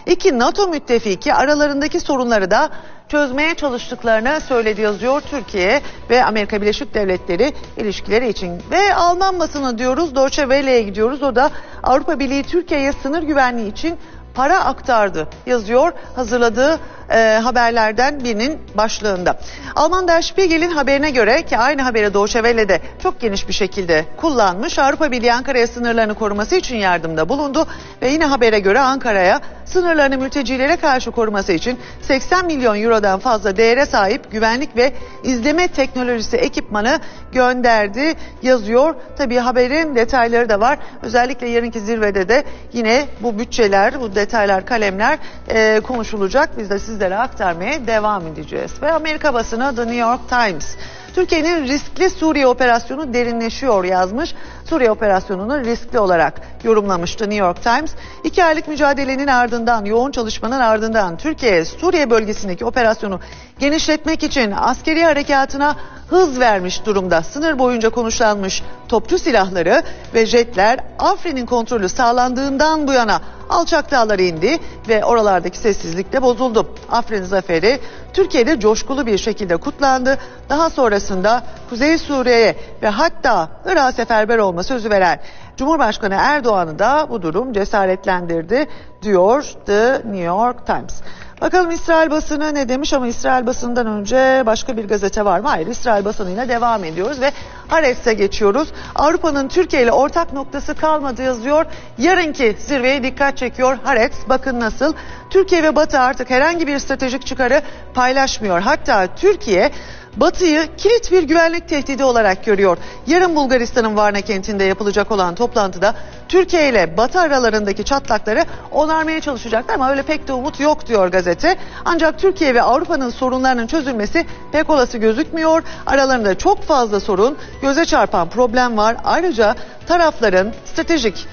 iki NATO müttefiki aralarındaki sorunları da çözmeye çalıştıklarını söyledi yazıyor. Türkiye ve Amerika Birleşik Devletleri ilişkileri için. Ve Alman basını diyoruz, Deutsche Welle'ye gidiyoruz. O da Avrupa Birliği Türkiye'ye sınır güvenliği için para aktardı yazıyor hazırladığı e, haberlerden birinin başlığında. Alman Der Spiegel'in haberine göre, ki aynı haberi Deutsche Welle de çok geniş bir şekilde kullanmış, Avrupa Birliği Ankara'ya sınırlarını koruması için yardımda bulundu ve yine habere göre Ankara'ya sınırlarını mültecilere karşı koruması için seksen milyon eurodan fazla değere sahip güvenlik ve izleme teknolojisi ekipmanı gönderdi yazıyor. Tabii haberin detayları da var. Özellikle yarınki zirvede de yine bu bütçeler, bu detaylar, kalemler e, konuşulacak. Biz de sizlere aktarmaya devam edeceğiz. Ve Amerika basını The New York Times, Türkiye'nin riskli Suriye operasyonu derinleşiyor yazmış. Suriye operasyonunu riskli olarak yorumlamıştı New York Times. İki aylık mücadelenin ardından, yoğun çalışmanın ardından Türkiye, Suriye bölgesindeki operasyonu genişletmek için askeri harekatına hız vermiş durumda. Sınır boyunca konuşlanmış topçu silahları ve jetler Afrin'in kontrolü sağlandığından bu yana alçak dağlara indi ve oralardaki sessizlik de bozuldu. Afrin zaferi Türkiye'de coşkulu bir şekilde kutlandı. Daha sonrasında Kuzey Suriye'ye ve hatta Irak'a seferber olma sözü veren Cumhurbaşkanı Erdoğan'ı da bu durum cesaretlendirdi diyor The New York Times. Bakalım İsrail basını ne demiş, ama İsrail basından önce başka bir gazete var mı? Hayır, İsrail basınıyla devam ediyoruz ve Haaretz'e geçiyoruz. Avrupa'nın Türkiye ile ortak noktası kalmadı yazıyor. Yarınki zirveye dikkat çekiyor Haaretz. Bakın nasıl. Türkiye ve Batı artık herhangi bir stratejik çıkarı paylaşmıyor. Hatta Türkiye Batı'yı kilit bir güvenlik tehdidi olarak görüyor. Yarın Bulgaristan'ın Varna kentinde yapılacak olan toplantıda Türkiye ile Batı aralarındaki çatlakları onarmaya çalışacaklar ama öyle pek de umut yok diyor gazete. Ancak Türkiye ve Avrupa'nın sorunlarının çözülmesi pek olası gözükmüyor. Aralarında çok fazla sorun, göze çarpan problem var. Ayrıca tarafların stratejik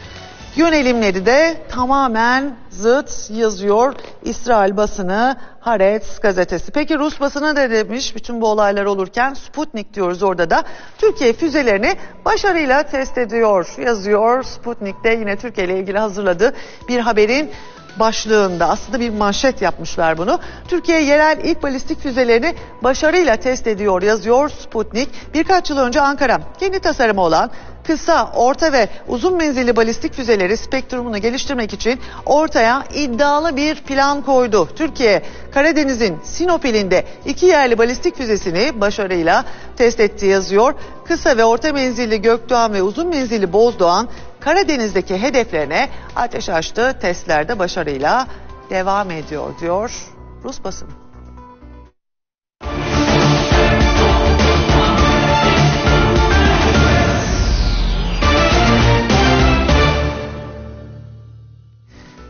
yönelimleri de tamamen zıt yazıyor İsrail basını Haaretz gazetesi. Peki Rus basını da demiş, bütün bu olaylar olurken Sputnik diyoruz, orada da Türkiye füzelerini başarıyla test ediyor yazıyor. Sputnik de yine Türkiye ile ilgili hazırladığı bir haberin başlığında, aslında bir manşet yapmışlar bunu. Türkiye yerel ilk balistik füzelerini başarıyla test ediyor yazıyor Sputnik. Birkaç yıl önce Ankara kendi tasarımı olan kısa, orta ve uzun menzilli balistik füzeleri spektrumunu geliştirmek için ortaya iddialı bir plan koydu. Türkiye, Karadeniz'in Sinop ilinde iki yerli balistik füzesini başarıyla test etti yazıyor. Kısa ve orta menzilli Gökdoğan ve uzun menzilli Bozdoğan Karadeniz'deki hedeflerine ateş açtı. Testlerde başarıyla devam ediyor diyor Rus basını.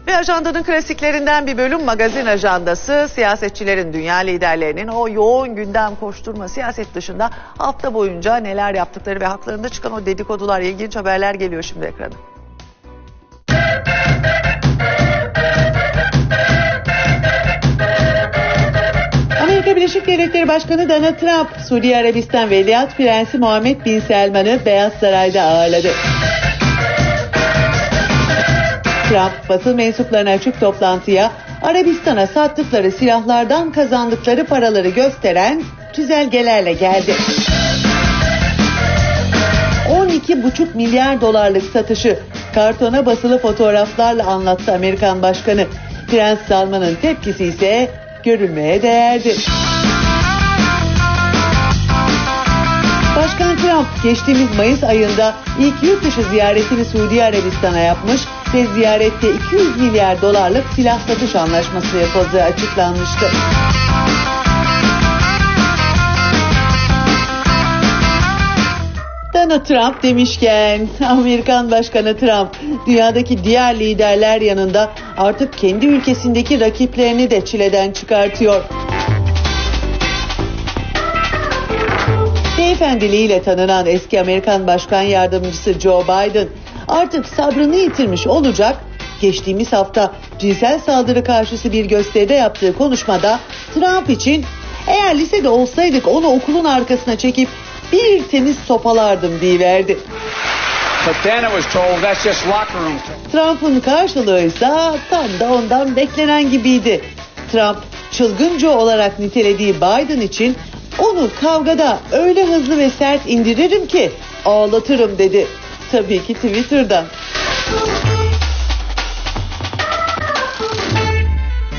Ve ajandanın klasiklerinden bir bölüm magazin ajandası. Siyasetçilerin, dünya liderlerinin o yoğun gündem koşturma, siyaset dışında hafta boyunca neler yaptıkları ve haklarında çıkan o dedikodular, ilginç haberler geliyor şimdi ekrana. Amerika Birleşik Devletleri Başkanı Donald Trump, Suudi Arabistan Veliaht Prensi Muhammed Bin Selman'ı Beyaz Saray'da ağırladı. Trump, basın mensuplarına açık toplantıya Arabistan'a sattıkları silahlardan kazandıkları paraları gösteren çizelgelerle geldi. on iki buçuk milyar dolarlık satışı kartona basılı fotoğraflarla anlattı Amerikan Başkanı. Prens Salman'ın tepkisi ise görülmeye değerdi. Başkan Trump geçtiğimiz Mayıs ayında ilk yurt dışı ziyaretini Suudi Arabistan'a yapmış ve ziyarette iki yüz milyar dolarlık silah satış anlaşması yapıldığı açıklanmıştı. Başkanı Trump demişken, Amerikan Başkanı Trump dünyadaki diğer liderler yanında artık kendi ülkesindeki rakiplerini de çileden çıkartıyor. Beyefendiliğiyle tanınan eski Amerikan Başkan Yardımcısı Joe Biden artık sabrını yitirmiş olacak. Geçtiğimiz hafta cinsel saldırı karşısı bir gösteride yaptığı konuşmada Trump için "Eğer lisede olsaydık onu okulun arkasına çekip bir temiz sopalardım" diyiverdi. Trump'ın karşılığı ise tam da ondan beklenen gibiydi. Trump çılgınca olarak nitelediği Biden için "Onu kavgada öyle hızlı ve sert indiririm ki ağlatırım" dedi. Tabii ki Twitter'dan.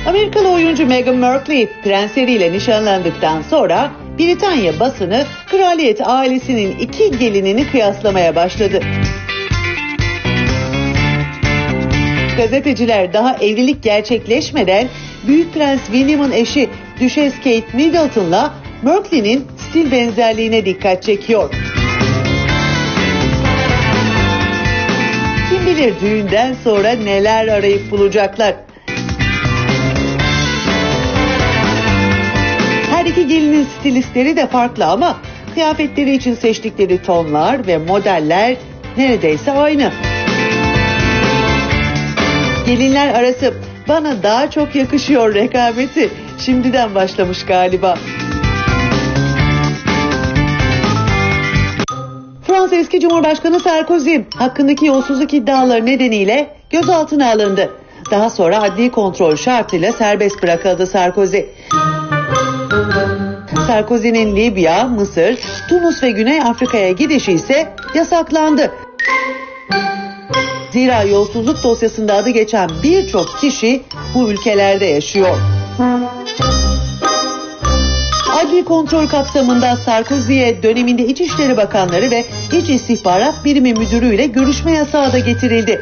Amerikalı oyuncu Meghan Markle prenseriyle nişanlandıktan sonra Britanya basını kraliyet ailesinin iki gelinini kıyaslamaya başladı. Gazeteciler daha evlilik gerçekleşmeden Büyük Prens William'ın eşi Düşes Kate Middleton'la Markle'nin stil benzerliğine dikkat çekiyor. Kim bilir düğünden sonra neler arayıp bulacaklar. Her iki gelinin stilistleri de farklı ama kıyafetleri için seçtikleri tonlar ve modeller neredeyse aynı. Gelinler arası "Bana daha çok yakışıyor" rekabeti şimdiden başlamış galiba. Fransa eski Cumhurbaşkanı Sarkozy hakkındaki yolsuzluk iddiaları nedeniyle gözaltına alındı. Daha sonra adli kontrol şartıyla serbest bırakıldı Sarkozy. Sarkozy'nin Libya, Mısır, Tunus ve Güney Afrika'ya gidişi ise yasaklandı. Zira yolsuzluk dosyasında adı geçen birçok kişi bu ülkelerde yaşıyor. Adli kontrol kapsamında Sarkozy'ye döneminde İçişleri Bakanları ve İç İstihbarat Birimi Müdürü ile görüşme yasağı da getirildi.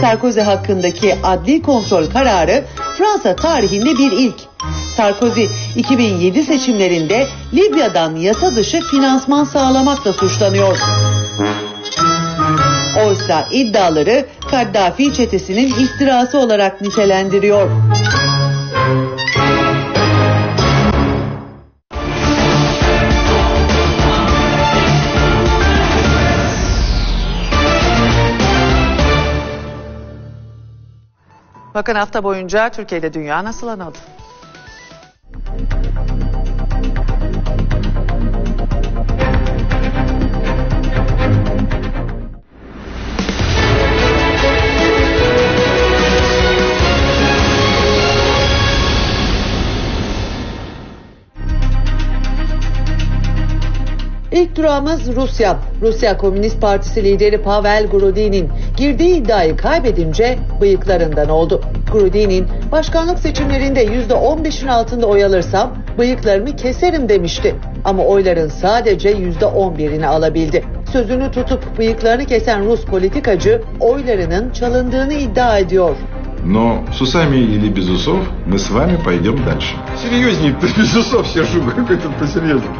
Sarkozy hakkındaki adli kontrol kararı Fransa tarihinde bir ilk. Sarkozy iki bin yedi seçimlerinde Libya'dan yasa dışı finansman sağlamakla suçlanıyor. Oysa iddiaları Kaddafi çetesinin iftirası olarak nitelendiriyor. Bakın hafta boyunca Türkiye'de dünya nasıl anıldı? İlk durağımız Rusya. Rusya Komünist Partisi lideri Pavel Grudinin girdiği iddiayı kaybedince bıyıklarından oldu. Grudinin başkanlık seçimlerinde yüzde on beşin altında oy alırsam bıyıklarımı keserim demişti. Ama oyların sadece yüzde on birini alabildi. Sözünü tutup bıyıklarını kesen Rus politikacı oylarının çalındığını iddia ediyor. Но с усами или без усов мы с вами пойдем дальше. Серьезнее-то без усов сижу, какой-то посерьезнее.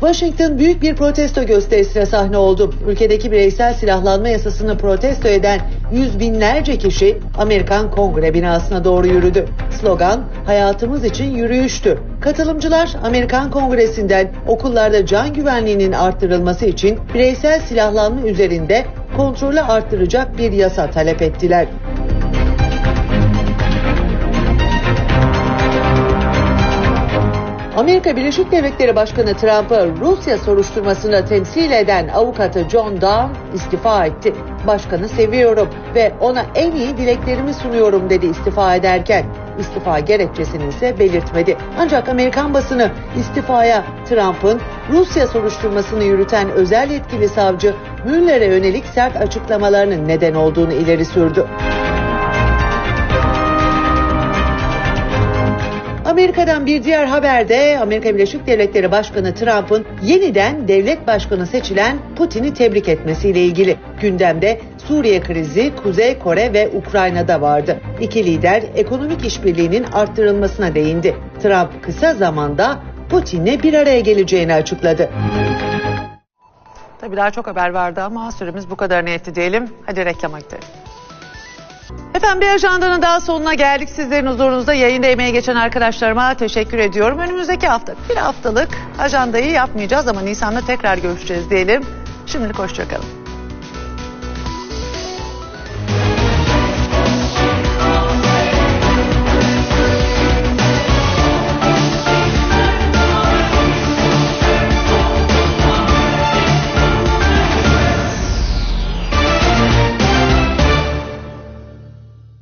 Washington büyük bir protesto gösterisine sahne oldu. Ülkedeki bireysel silahlanma yasasını protesto eden yüz binlerce kişi Amerikan Kongre binasına doğru yürüdü. Slogan "Hayatımız için yürüyüştü." Katılımcılar Amerikan Kongresi'nden okullarda can güvenliğinin arttırılması için bireysel silahlanma üzerinde kontrolü arttıracak bir yasa talep ettiler. Amerika Birleşik Devletleri Başkanı Trump'ı Rusya soruşturmasına temsil eden avukatı John Dowd istifa etti. "Başkanı seviyorum ve ona en iyi dileklerimi sunuyorum" dedi istifa ederken. İstifa gerekçesini ise belirtmedi. Ancak Amerikan basını istifaya Trump'ın Rusya soruşturmasını yürüten özel yetkili savcı Mueller'e yönelik sert açıklamalarının neden olduğunu ileri sürdü. Amerika'dan bir diğer haberde Amerika Birleşik Devletleri Başkanı Trump'ın yeniden devlet başkanı seçilen Putin'i tebrik etmesiyle ilgili. Gündemde Suriye krizi, Kuzey Kore ve Ukrayna'da vardı. İki lider ekonomik işbirliğinin arttırılmasına değindi. Trump kısa zamanda Putin'le bir araya geleceğini açıkladı. Tabii daha çok haber vardı ama süremiz bu kadarına yetti diyelim. Hadi reklama gidelim. Efendim bir ajandanın daha sonuna geldik. Sizlerin huzurunuzda yayında emeği geçen arkadaşlarıma teşekkür ediyorum. Önümüzdeki hafta bir haftalık ajandayı yapmayacağız ama Nisan'da tekrar görüşeceğiz diyelim. Şimdilik hoşçakalın.